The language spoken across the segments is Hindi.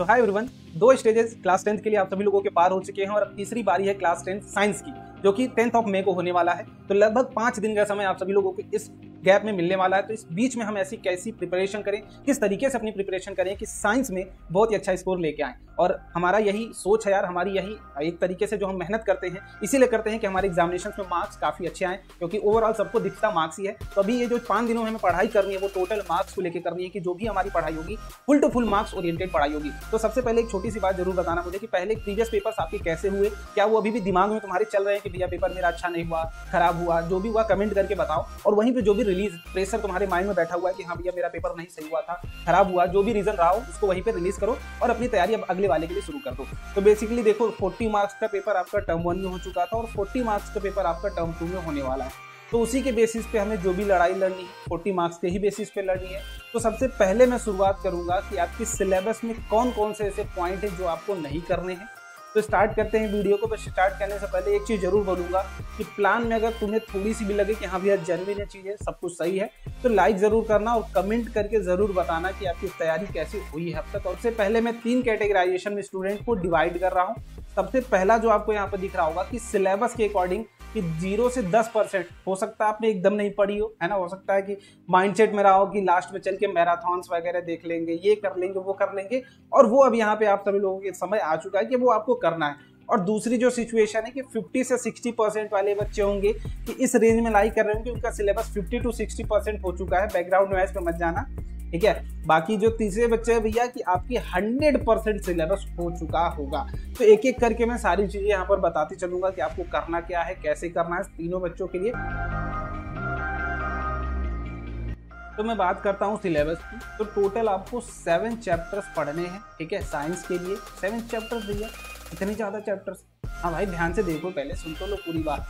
तो हाय एवरीवन, दो स्टेजेस क्लास 10th के लिए आप सभी लोगों के पार हो चुके हैं और अब तीसरी बारी है क्लास 10 साइंस की, जो कि 10 मई को होने वाला है। तो लगभग 5 दिन का समय आप सभी लोगों को इस गैप में मिलने वाला है। तो इस बीच में हम ऐसी कैसी प्रिपरेशन करें, किस तरीके से अपनी प्रिपरेशन करें कि साइंस में बहुत ही अच्छा स्कोर लेके आएँ। और हमारा यही सोच है यार, हमारी यही एक तरीके से जो हम मेहनत करते हैं इसीलिए करते हैं कि हमारे एग्जामिनेशन में मार्क्स काफ़ी अच्छे आएँ, क्योंकि ओवरऑल सबको दिखता मार्क्स ही है। तो अभी ये जो 5 दिनों में हमें पढ़ाई करनी है वो टोटल मार्क्स को लेकर करनी है कि जो भी हमारी पढ़ाई होगी full to full marks oriented पढ़ाई होगी। तो सबसे पहले एक छोटी सी बात जरूर बताना मुझे कि पहले प्रीवियस पेपर्स आपके कैसे हुए, क्या वो अभी भी दिमाग में तुम्हारे चल रहे हैं कि भैया पेपर मेरा अच्छा नहीं हुआ, खराब हुआ, जो भी हुआ कमेंट करके बताओ। और वहीं पर जो भी रिलीज प्रेशर तुम्हारे माइंड में बैठा हुआ है कि हाँ भैया मेरा पेपर नहीं सही हुआ था, खराब हुआ, जो भी रीजन रहा हो उसको वहीं पर रिलीज करो और अपनी तैयारी अब अगले वाले के लिए शुरू कर दो। तो बेसिकली देखो 40 मार्क्स का पेपर आपका टर्म 1 में हो चुका था और 40 मार्क्स का पेपर आपका टर्म 2 में होने वाला है। तो उसी के बेसिस पे हमें जो भी लड़ाई लड़नी है 40 मार्क्स के ही बेसिस पे लड़नी है। तो सबसे पहले मैं शुरुआत करूंगा कि आपकी सिलेबस में कौन कौन से ऐसे पॉइंट हैं जो आपको नहीं करने हैं। तो स्टार्ट करते हैं वीडियो को। बस स्टार्ट करने से पहले एक चीज़ जरूर बोलूँगा कि प्लान में अगर तुम्हें थोड़ी सी भी लगे कि हाँ भैया जनविन है, चीज़ें सब कुछ सही है, तो लाइक ज़रूर करना और कमेंट करके ज़रूर बताना कि आपकी तैयारी कैसी हुई है अब तक। और उससे पहले मैं 3 कैटेगराइजेशन में स्टूडेंट को डिवाइड कर रहा हूँ। सबसे पहला जो आपको यहाँ पर दिख रहा होगा कि सिलेबस के अकॉर्डिंग कि 0 से 10%, हो सकता है आपने एकदम नहीं पढ़ी हो, है ना, हो सकता है कि माइंडसेट में रहा हो कि लास्ट में चल के मैराथॉन्स वगैरह देख लेंगे, ये कर लेंगे, वो कर लेंगे, और वो अब यहाँ पे आप सभी लोगों के समय आ चुका है कि वो आपको करना है। और दूसरी जो सिचुएशन है कि 50 से 60% वाले बच्चे होंगे कि इस रेंज में लाइक कर रहे होंगे, उनका सिलेबस 50 to 60% हो चुका है। बैकग्राउंड नॉइस पे मत जाना, ठीक है। बाकी जो तीसरे बच्चे हैं भैया कि आपकी 100% सिलेबस हो चुका होगा। तो एक एक करके मैं सारी चीज़ें यहाँ पर बताते चलूँगा कि आपको करना क्या है, कैसे करना है तीनों बच्चों के लिए। तो मैं बात करता हूँ सिलेबस की। तो टोटल आपको 7 चैप्टर्स पढ़ने हैं, ठीक है, साइंस के लिए। 7 चैप्टर्स भैया, इतने ज़्यादा चैप्टर्स? हाँ भाई ध्यान से देखो, पहले सुन तो लो पूरी बात।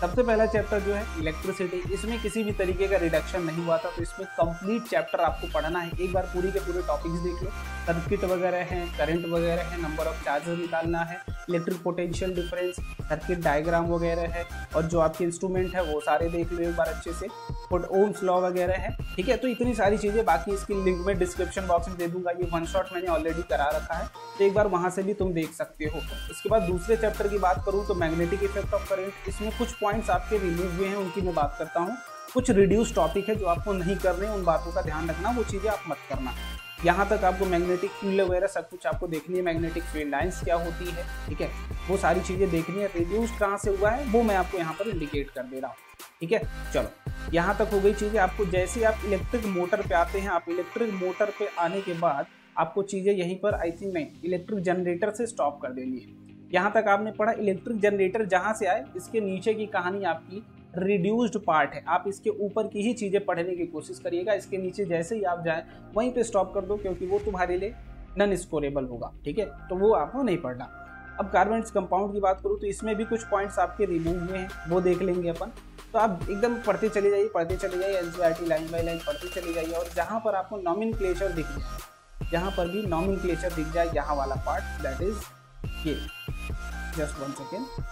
सबसे पहला चैप्टर जो है इलेक्ट्रिसिटी, इसमें किसी भी तरीके का रिडक्शन नहीं हुआ था, तो इसमें कंप्लीट चैप्टर आपको पढ़ना है। एक बार पूरी के पूरे टॉपिक्स देख लो, सर्किट वगैरह हैं, करंट वगैरह है, नंबर ऑफ चार्जेस निकालना है, electric potential difference, circuit diagram वगैरह है, और जो आपके इंस्ट्रूमेंट है वो सारे देख लो एक बार अच्छे से, और ओम्स लॉ वगैरह है, ठीक है। तो इतनी सारी चीज़ें, बाकी इसकी लिंक में डिस्क्रिप्शन बॉक्स में दे दूंगा, ये 1 शॉट मैंने ऑलरेडी करा रखा है, तो एक बार वहाँ से भी तुम देख सकते हो। इसके बाद दूसरे चैप्टर की बात करूँ तो मैग्नेटिक इफेक्ट ऑफ करंट, इसमें कुछ पॉइंट्स आपके रिलीज हुए हैं, उनकी मैं बात करता हूँ। कुछ रिड्यूस टॉपिक है जो आपको नहीं करने, उन बातों का ध्यान रखना, वो चीज़ें आप मत करना। यहाँ तक आपको मैग्नेटिक फील्ड वगैरह सब कुछ आपको देखनी है, मैग्नेटिक फील्ड लाइंस क्या होती है, ठीक है, वो सारी चीज़ें देखनी है। रिड्यूस कहाँ से हुआ है वो मैं आपको यहाँ पर इंडिकेट कर दे रहा हूँ, ठीक है। चलो यहाँ तक हो गई चीज़ें। आपको जैसे ही आप इलेक्ट्रिक मोटर पे आते हैं, आप इलेक्ट्रिक मोटर पे आने के बाद आपको चीज़ें यहीं पर आई थिंक नहीं, इलेक्ट्रिक जनरेटर से स्टॉप कर देनी है। यहाँ तक आपने पढ़ा इलेक्ट्रिक जनरेटर जहाँ से आए, इसके नीचे की कहानी आपकी रिड्यूस्ड पार्ट है, आप इसके ऊपर की ही चीज़ें पढ़ने की कोशिश करिएगा। इसके नीचे जैसे ही आप जाएँ वहीं पर स्टॉप कर दो, क्योंकि वो तुम्हारे लिए नॉन स्कोरेबल होगा, ठीक है, तो वो आपको नहीं पढ़ना। अब कार्बन्स कंपाउंड की बात करूँ तो इसमें भी कुछ पॉइंट्स आपके रिमूव हुए हैं, वो देख लेंगे अपन। तो आप एकदम पढ़ते चले जाइए, पढ़ते चले जाइए, एनसीईआरटी लाइन बाय लाइन पढ़ते चले जाइए, और जहाँ पर आपको नॉमेनक्लेचर दिख जाए, जहाँ पर भी नॉमेनक्लेचर दिख जाए, यहाँ वाला पार्ट दैट इज ये, जस्ट 1 सेकेंड,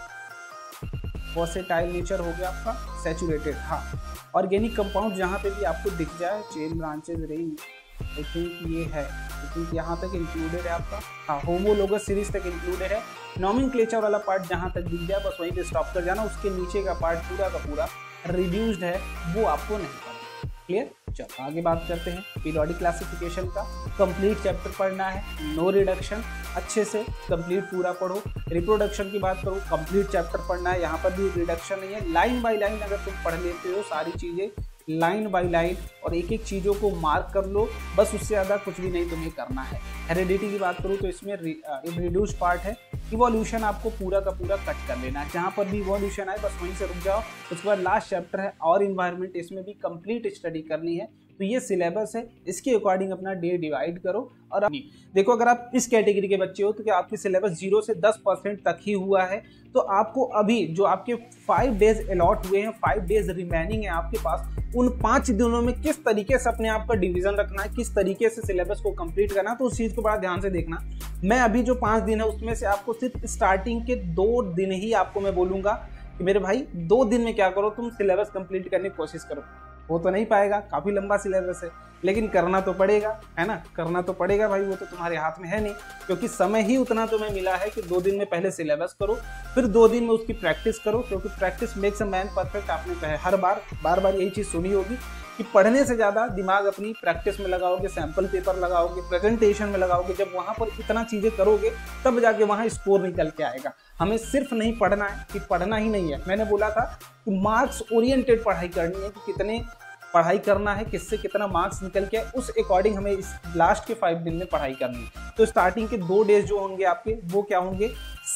वर्सेटाइल नेचर हो गया आपका, सैचुरेटेड, हाँ, ऑर्गेनिक कंपाउंड जहाँ पे भी आपको दिख जाए, chain branches range, I think ये है, आई थिंक यहाँ तक इंक्लूडेड है आपका, हाँ, होमोलोगस सीरीज तक इंक्लूडेड है। नॉमेनक्लेचर वाला पार्ट जहाँ तक दिख जाए बस वहीं पे स्टॉप कर जाना, उसके नीचे का पार्ट पूरा का पूरा रिड्यूस्ड है, वो आपको नहीं पढ़ना, क्लियर। चलो आगे बात करते हैं पीरियोडिक क्लासिफिकेशन का। कंप्लीट चैप्टर पढ़ना है, नो रिडक्शन, अच्छे से कंप्लीट पूरा पढ़ो। रिप्रोडक्शन की बात करूँ, कंप्लीट चैप्टर पढ़ना है, यहाँ पर भी रिडक्शन नहीं है। लाइन बाई लाइन अगर तुम पढ़ लेते हो सारी चीज़ें लाइन बाई लाइन, और एक एक चीज़ों को मार्क कर लो, बस उससे ज़्यादा कुछ भी नहीं तुम्हें करना है। हेरिडिटी की बात करूँ तो इसमें रिड्यूस पार्ट है, इवोल्यूशन आपको पूरा का पूरा कट कर लेना है, जहाँ पर भी इवोल्यूशन आए बस वहीं से रुक जाओ। उसके बाद लास्ट चैप्टर है और इन्वायरमेंट, इसमें भी कंप्लीट स्टडी करनी है। तो ये सिलेबस है, इसके अकॉर्डिंग अपना डे डिवाइड करो। और देखो अगर आप इस कैटेगरी के बच्चे हो तो क्या आपकी सिलेबस 0 से 10% तक ही हुआ है, तो आपको अभी जो आपके 5 डेज अलॉट हुए हैं, 5 डेज रिमेनिंग है आपके पास, उन 5 दिनों में किस तरीके से अपने आप का डिवीजन रखना है, किस तरीके से सिलेबस को कंप्लीट करना है, तो उस चीज़ को बड़ा ध्यान से देखना। मैं अभी जो 5 दिन है उसमें से आपको सिर्फ स्टार्टिंग के 2 दिन ही आपको मैं बोलूँगा कि मेरे भाई 2 दिन में क्या करो, तुम सिलेबस कंप्लीट करने की कोशिश करो। हो तो नहीं पाएगा, काफ़ी लंबा सिलेबस है, लेकिन करना तो पड़ेगा, है ना, करना तो पड़ेगा भाई। वो तो तुम्हारे हाथ में है नहीं, क्योंकि समय ही उतना तुम्हें मिला है कि 2 दिन में पहले सिलेबस करो, फिर 2 दिन में उसकी प्रैक्टिस करो, क्योंकि practice makes a man perfect. आपने कहा हर बार यही चीज़ सुनी होगी कि पढ़ने से ज़्यादा दिमाग अपनी प्रैक्टिस में लगाओगे, सैम्पल पेपर लगाओगे, प्रेजेंटेशन में लगाओगे। जब वहाँ पर इतना चीज़ें करोगे तब जाके वहाँ स्कोर निकल के आएगा। हमें सिर्फ नहीं पढ़ना है कि पढ़ना ही नहीं है। मैंने बोला था कि मार्क्स ओरिएंटेड पढ़ाई करनी है कि कितने पढ़ाई करना है, किससे कितना मार्क्स निकल के, उस अकॉर्डिंग हमें इस लास्ट के 5 दिन में पढ़ाई करनी है। तो स्टार्टिंग के 2 डेज जो होंगे आपके, वो क्या होंगे,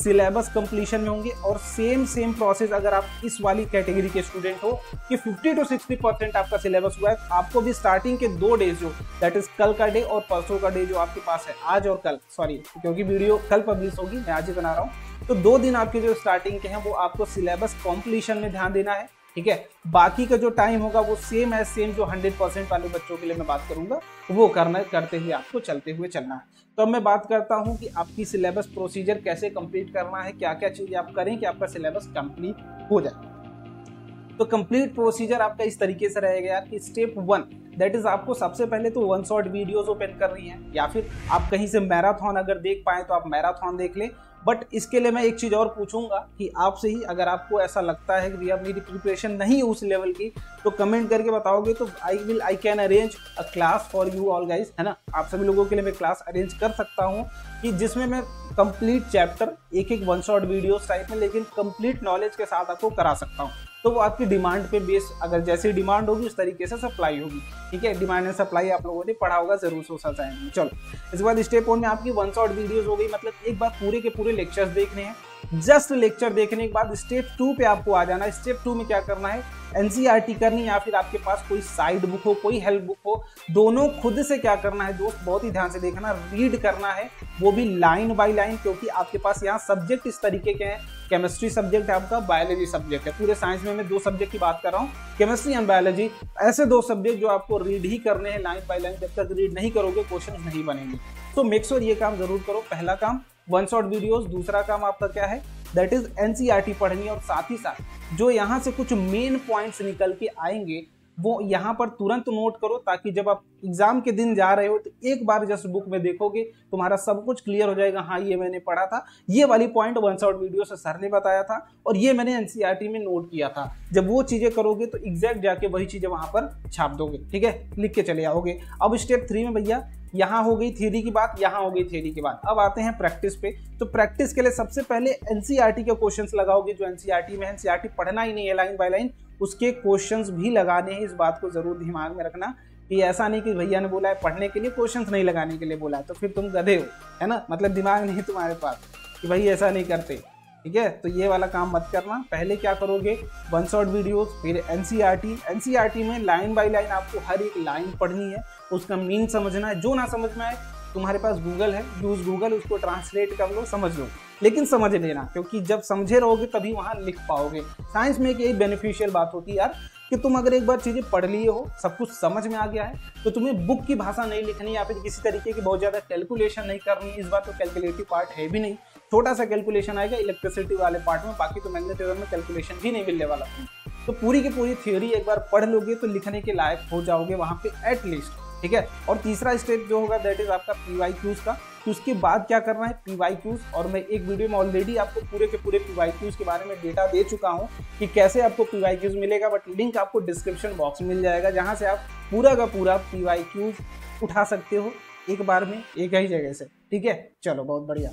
सिलेबस कंप्लीशन में होंगे। और सेम प्रोसेस अगर आप इस वाली कैटेगरी के स्टूडेंट हो कि 50 से 60% आपका सिलेबस हुआ है, आपको भी स्टार्टिंग के 2 डेज जो, दैट इज कल का डे और परसों का डे जो आपके पास है, आज और कल, सॉरी क्योंकि वीडियो कल पब्लिश होगी, मैं आज ही बना रहा हूँ, तो 2 दिन आपके जो स्टार्टिंग के हैं वो आपको सिलेबस कॉम्प्लीशन में ध्यान देना है, ठीक है। बाकी का जो टाइम होगा वो सेम जो 100% वाले बच्चों के लिए मैं बात करूंगा, वो करते हुए आपको चलते हुए चलना है। तो अब मैं बात करता हूं कि आपकी सिलेबस प्रोसीजर कैसे कंप्लीट करना है, क्या क्या चीज़ें आप करें कि आपका सिलेबस कंप्लीट हो जाए। तो कंप्लीट प्रोसीजर आपका इस तरीके से रहेगा यार कि स्टेप 1, दैट इज आपको सबसे पहले तो 1 शॉट वीडियोज ओपन करनी है, या फिर आप कहीं से मैराथन अगर देख पाएँ तो आप मैराथन देख लें। बट इसके लिए मैं एक चीज़ और पूछूंगा कि आपसे ही, अगर आपको ऐसा लगता है कि भैया मेरी प्रिपरेशन नहीं उस लेवल की, तो कमेंट करके बताओगे तो I can arrange a class for you all guys, है ना, आप सभी लोगों के लिए मैं क्लास अरेंज कर सकता हूँ कि जिसमें मैं कंप्लीट चैप्टर एक 1 शॉट वीडियोस टाइप में, लेकिन कंप्लीट नॉलेज के साथ आपको करा सकता हूँ। तो वो आपकी डिमांड पे बेस, अगर जैसी डिमांड होगी उस तरीके से सप्लाई होगी, ठीक है। डिमांड एंड सप्लाई आप लोगों ने पढ़ा होगा, जरूर सोचा जाएंगे। चलो, इसके बाद स्टेप 1 में आपकी 1 शॉट वीडियोस हो गई, मतलब एक बार पूरे के पूरे लेक्चर्स देखने हैं। जस्ट लेक्चर देखने के बाद स्टेप 2 पे आपको आ जाना है। स्टेप 2 में क्या करना है, एनसीईआरटी करनी, या फिर आपके पास कोई साइड बुक हो, कोई हेल्प बुक हो, दोनों खुद से क्या करना है दोस्त, बहुत ही ध्यान से देखना, रीड करना है, वो भी लाइन बाय लाइन, क्योंकि आपके पास यहाँ सब्जेक्ट इस तरीके के हैं। केमिस्ट्री सब्जेक्ट है आपका, बायोलॉजी सब्जेक्ट है, पूरे साइंस में मैं 2 सब्जेक्ट की बात कर रहा हूँ, केमिस्ट्री एंड बायोलॉजी, ऐसे 2 सब्जेक्ट जो आपको रीड ही करने हैं लाइन बाय लाइन। जब तक रीड नहीं करोगे क्वेश्चन नहीं बनेंगे। तो मेक श्योर ये काम जरूर करो। पहला काम 1 शॉट वीडियोज, दूसरा काम आपका क्या है, दैट इज एनसीईआरटी पढ़नी है, और साथ ही साथ जो यहाँ से कुछ मेन पॉइंट्स निकल के आएंगे वो यहाँ पर तुरंत नोट करो, ताकि जब आप एग्जाम के दिन जा रहे हो तो एक बार जस्ट बुक में देखोगे तुम्हारा सब कुछ क्लियर हो जाएगा। हाँ, ये मैंने पढ़ा था, ये वाली पॉइंट 1 शॉट वीडियो से सर ने बताया था, और ये मैंने एनसीईआरटी में नोट किया था। जब वो चीज़ें करोगे तो एग्जैक्ट जाके वही चीज़ें वहाँ पर छाप दोगे, ठीक है, लिख के चले आओगे। अब स्टेप 3 में भैया, यहाँ हो गई थ्योरी की बात, यहाँ हो गई थ्योरी की बात, अब आते हैं प्रैक्टिस पे। तो प्रैक्टिस के लिए सबसे पहले एनसीईआरटी के क्वेश्चंस लगाओगे, जो एनसीईआरटी में, एनसीईआरटी पढ़ना ही नहीं है लाइन बाय लाइन, उसके क्वेश्चंस भी लगाने हैं। इस बात को जरूर दिमाग में रखना कि ऐसा नहीं कि भैया ने बोला है पढ़ने के लिए, क्वेश्चंस नहीं लगाने के लिए बोला है, तो फिर तुम गधे हो, है ना, मतलब दिमाग नहीं तुम्हारे पास कि भाई ऐसा नहीं करते, ठीक है। तो ये वाला काम मत करना। पहले क्या करोगे, 1 शॉट वीडियोस, फिर एनसीईआरटी में लाइन बाय लाइन आपको हर एक लाइन पढ़नी है, उसका मीन समझना है। जो ना समझ में आए, तुम्हारे पास गूगल है, यूज़ गूगल, उसको ट्रांसलेट कर लो, समझ लो, लेकिन समझ लेना, क्योंकि जब समझे रहोगे तभी वहाँ लिख पाओगे। साइंस में एक यही बेनिफिशियल बात होती है यार कि तुम अगर एक बार चीज़ें पढ़ लिए हो, सब कुछ समझ में आ गया है, तो तुम्हें बुक की भाषा नहीं लिखनी, या फिर किसी तरीके की बहुत ज़्यादा कैलकुलेशन नहीं करनी। इस बार तो कैलकुलेटिव पार्ट है भी नहीं, छोटा सा कैलकुलेशन आएगा इलेक्ट्रिसिटी वाले पार्ट में, बाकी तो मैग्नेटिज्म में कैलकुलेशन भी नहीं मिलने वाला। तो पूरी की पूरी थ्योरी एक बार पढ़ लोगे तो लिखने के लायक हो जाओगे वहाँ पे एटलीस्ट, ठीक है। और तीसरा स्टेप जो होगा दैट इज आपका पीवाईक्यूज का, तो उसके बाद क्या करना है, पीवाईक्यूज, और मैं एक वीडियो में ऑलरेडी आपको पूरे के पूरे पीवाईक्यूज के बारे में डेटा दे चुका हूँ कि कैसे आपको पीवाईक्यूज मिलेगा, बट लिंक आपको डिस्क्रिप्शन बॉक्स में मिल जाएगा, जहाँ से आप पूरा का पूरा पीवाईक्यूज उठा सकते हो एक बार में, एक ही जगह से, ठीक है। चलो, बहुत बढ़िया।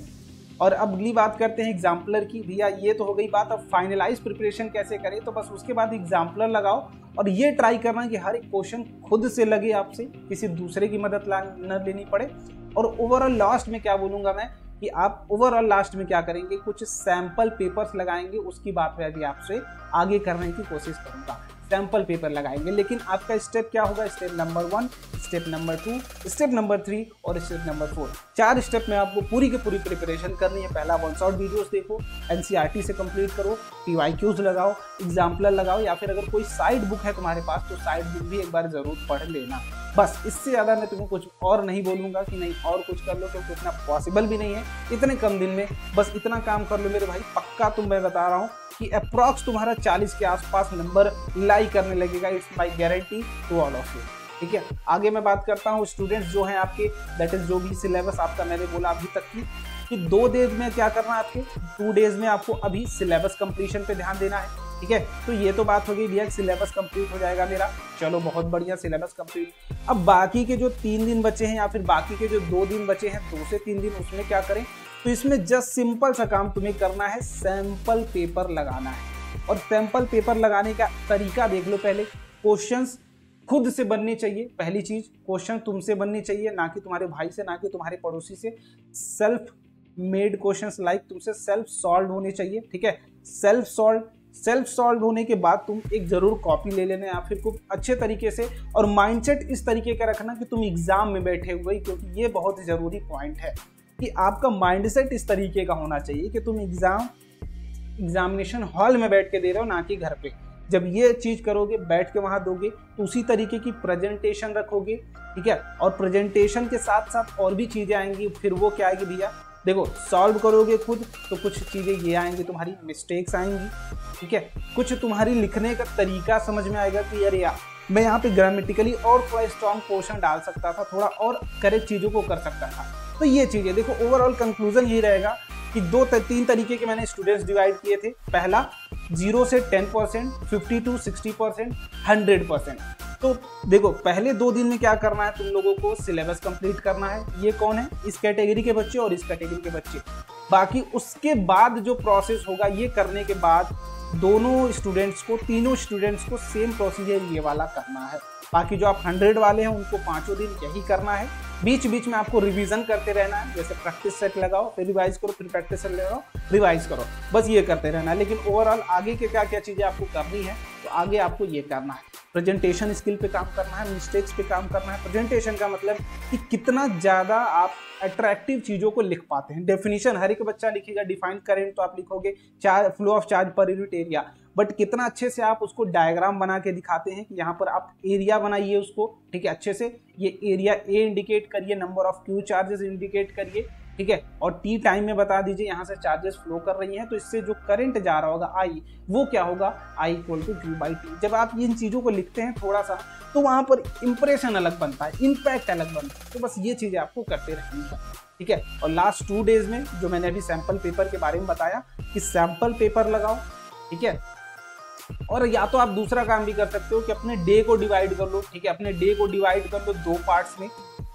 और अब अगली बात करते हैं एग्जाम्पलर की। भैया ये तो हो गई बात, अब फाइनलाइज प्रिपरेशन कैसे करें, तो बस उसके बाद एग्जाम्पलर लगाओ, और ये ट्राई करना कि हर एक क्वेश्चन खुद से लगे, आपसे किसी दूसरे की मदद न लेनी पड़े। और ओवरऑल लास्ट में क्या बोलूँगा मैं कि आप ओवरऑल लास्ट में क्या करेंगे, कुछ सैम्पल पेपर्स लगाएंगे, उसकी बात मैं अभी आपसे आगे करने की कोशिश करूँगा। सैम्पल पेपर लगाएंगे, लेकिन आपका स्टेप क्या होगा, step number 1, step number 2, step number 3 और स्टेप नंबर 4, 4 स्टेप में आपको पूरी की पूरी प्रिपरेशन करनी है। पहला 1 शॉट वीडियोस देखो, एनसीईआरटी से कंप्लीट करो, PYQs लगाओ, एग्जाम्पलर लगाओ, या फिर अगर कोई साइड बुक है तुम्हारे पास तो साइड बुक भी एक बार ज़रूर पढ़ लेना। बस इससे ज़्यादा मैं तुम्हें कुछ और नहीं बोलूँगा कि नहीं और कुछ कर लो, क्योंकि इतना पॉसिबल भी नहीं है इतने कम दिन में। बस इतना काम कर लो मेरे भाई, पक्का तुम, मैं बता रहा हूँ कि अप्रॉक्स तुम्हारा 40 के आसपास नंबर लाई करने लगेगा। It's my guarantee to all of you. ठीक है, आगे मैं बात करता हूँ स्टूडेंट्स जो हैं आपके, दैट इज जो भी सिलेबस आपका मैंने बोला अभी तक की कि 2 डेज में क्या करना है आपके, 2 डेज में आपको अभी सिलेबस कंप्लीशन पे ध्यान देना है। ठीक है, तो ये तो बात हो गई भैया, सिलेबस कंप्लीट हो जाएगा मेरा, चलो बहुत बढ़िया, सिलेबस कंप्लीट। अब बाकी के जो 3 दिन बचे हैं या फिर बाकी के जो 2 दिन बचे हैं, 2 से 3 दिन, उसमें क्या करें, तो इसमें जस्ट सिंपल सा काम तुम्हें करना है, सैम्पल पेपर लगाना है। और सैम्पल पेपर लगाने का तरीका देख लो, पहले क्वेश्चंस खुद से बनने चाहिए, पहली चीज़ क्वेश्चन तुमसे बनने चाहिए, ना कि तुम्हारे भाई से, ना कि तुम्हारे पड़ोसी से। सेल्फ मेड क्वेश्चंस लाइक तुमसे सेल्फ सॉल्व होने चाहिए। ठीक है, सेल्फ सॉल्व होने के बाद तुम एक ज़रूर कॉपी ले लेना या फिर खूब अच्छे तरीके से, और माइंडसेट इस तरीके का रखना कि तुम एग्ज़ाम में बैठे हुए, क्योंकि ये बहुत ज़रूरी पॉइंट है कि आपका माइंडसेट इस तरीके का होना चाहिए कि तुम एग्जामिनेशन हॉल में बैठ के दे रहे हो, ना कि घर पे। जब ये चीज़ करोगे, बैठ के वहाँ दोगे, तो उसी तरीके की प्रेजेंटेशन रखोगे। ठीक है, और प्रेजेंटेशन के साथ साथ और भी चीज़ें आएंगी, फिर वो क्या आएगी भैया, देखो सॉल्व करोगे खुद तो कुछ चीज़ें ये आएंगी, तुम्हारी मिस्टेक्स आएंगी। ठीक है, कुछ तुम्हारी लिखने का तरीका समझ में आएगा कि यार मैं यहाँ पे ग्रामेटिकली और थोड़ा स्ट्रॉन्ग पोर्शन डाल सकता था, थोड़ा और करेक्ट चीज़ों को कर सकता था। तो ये चीज़ें देखो, ओवरऑल कंक्लूजन यही रहेगा कि 2-3 तरीके के मैंने स्टूडेंट्स डिवाइड किए थे। पहला 0 से 10%, 50 to 60%, 100%। तो देखो पहले 2 दिन में क्या करना है, तुम लोगों को सिलेबस कंप्लीट करना है। ये कौन है, इस कैटेगरी के बच्चे और इस कैटेगरी के बच्चे। बाकी उसके बाद जो प्रोसेस होगा, ये करने के बाद दोनों स्टूडेंट्स को, तीनों स्टूडेंट्स को सेम प्रोसीजर ये वाला करना है। बाकी जो आप 100 वाले हैं उनको 5 दिन यही करना है। बीच बीच में आपको रिवीजन करते रहना है, जैसे प्रैक्टिस सेट लगाओ फिर रिवाइज करो, फिर प्रैक्टिस सेट लगाओ रिवाइज करो, बस ये करते रहना है। लेकिन ओवरऑल आगे के क्या क्या चीज़ें आपको करनी है, तो आगे आपको ये करना है, प्रेजेंटेशन स्किल पे काम करना है, मिस्टेक्स पे काम करना है। प्रेजेंटेशन का मतलब कि कितना ज़्यादा आप अट्रैक्टिव चीज़ों को लिख पाते हैं। डेफिनेशन हर एक बच्चा लिखेगा, डिफाइन करेंट तो आप लिखोगे, charge, flow of charge per unit area, but कितना अच्छे से आप उसको डायग्राम बना के दिखाते हैं कि यहाँ पर आप एरिया बनाइए उसको। ठीक है, अच्छे से ये एरिया ए इंडिकेट करिए, number of Q charges indicate करिए। ठीक है, और टी टाइम में बता दीजिए यहाँ से चार्जेस फ्लो कर रही हैं, तो इससे जो करंट जा रहा होगा आई, वो क्या होगा, I equal to Q by T. जब आप इन चीज़ों को लिखते हैं थोड़ा सा, तो वहाँ पर इंप्रेशन अलग बनता है, इम्पैक्ट अलग बनता है। तो बस ये चीज़ें आपको करते रहनी है। ठीक है, और लास्ट 2 डेज में जो मैंने अभी सैम्पल पेपर के बारे में बताया कि सैम्पल पेपर लगाओ। ठीक है, और या तो आप दूसरा काम भी कर सकते हो कि अपने डे को डिवाइड कर लो। ठीक है, अपने डे को डिवाइड कर लो 2 पार्ट्स में।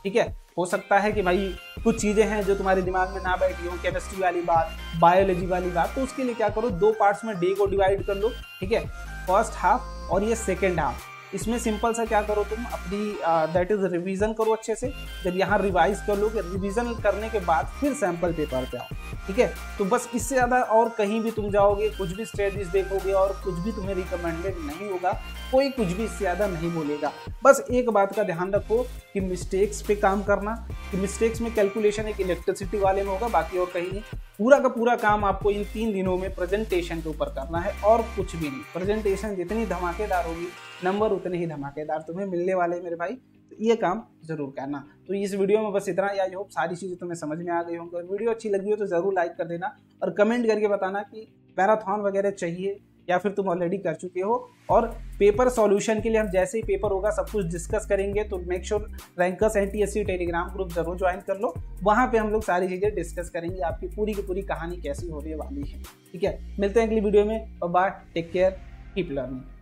ठीक है, हो सकता है कि भाई कुछ चीज़ें हैं जो तुम्हारे दिमाग में ना बैठी हो, केमिस्ट्री वाली बात, बायोलॉजी वाली बात, तो उसके लिए क्या करो, 2 पार्ट्स में डे को डिवाइड कर लो। ठीक है, फर्स्ट हाफ और ये सेकेंड हाफ। इसमें सिंपल सा क्या करो, तुम अपनी दैट इज़ रिवीजन करो अच्छे से। जब यहाँ रिवाइज कर लो, रिवीजन करने के बाद फिर सैम्पल पेपर पे आओ। ठीक है, तो बस इससे ज़्यादा और कहीं भी तुम जाओगे, कुछ भी स्ट्रेटजीज देखोगे और कुछ भी तुम्हें रिकमेंडेड नहीं होगा, कोई कुछ भी इससे ज़्यादा नहीं बोलेगा। बस एक बात का ध्यान रखो कि मिस्टेक्स पे काम करना, कि मिस्टेक्स में कैलकुलेशन एक इलेक्ट्रिसिटी वाले में होगा, बाकी और कहीं नहीं। पूरा का पूरा काम आपको इन 3 दिनों में प्रेजेंटेशन के ऊपर करना है और कुछ भी नहीं। प्रेजेंटेशन जितनी धमाकेदार होगी, नंबर उतने ही धमाकेदार तुम्हें मिलने वाले मेरे भाई, तो ये काम जरूर करना। तो इस वीडियो में बस इतना, आई होप सारी चीज़ें तुम्हें समझ में आ गई होंगी। और वीडियो अच्छी लगी हो तो ज़रूर लाइक कर देना और कमेंट करके बताना कि मैराथन वगैरह चाहिए या फिर तुम ऑलरेडी कर चुके हो। और पेपर सॉल्यूशन के लिए हम जैसे ही पेपर होगा सब कुछ डिस्कस करेंगे, तो make sure rankers 9-10 Telegram group जरूर ज्वाइन कर लो। वहाँ पे हम लोग सारी चीज़ें डिस्कस करेंगे, आपकी पूरी की पूरी कहानी कैसी होने वाली है। ठीक है, मिलते हैं अगली वीडियो में। Bye, take care, keep learning.